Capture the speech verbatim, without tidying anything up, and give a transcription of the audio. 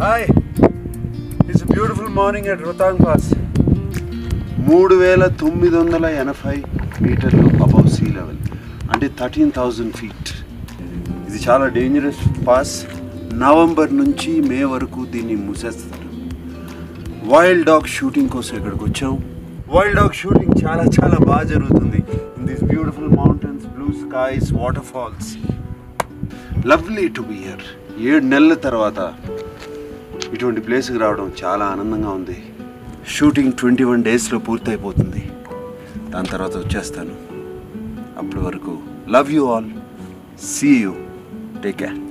Hi, it's a beautiful morning at Rotang Pass. three thousand nine hundred eighty meters above sea level, and thirteen thousand feet. This is a dangerous pass. November nunchi May varaku dini musestaru. Wild dog shooting ko sekarkochau. Wild dog shooting chala chala baga jarugutundi in these beautiful mountains, blue skies, waterfalls. Lovely to be here. Yed nella tarvata. इटुवंटी place की रावडं चाला आनंदंगा उंदी shooting इक्कीस डेस लो पूर्ति अयिपोतुंदी दानि तर्वात वच्चेस्तानु अप्पटि वरकु love you all see you take care.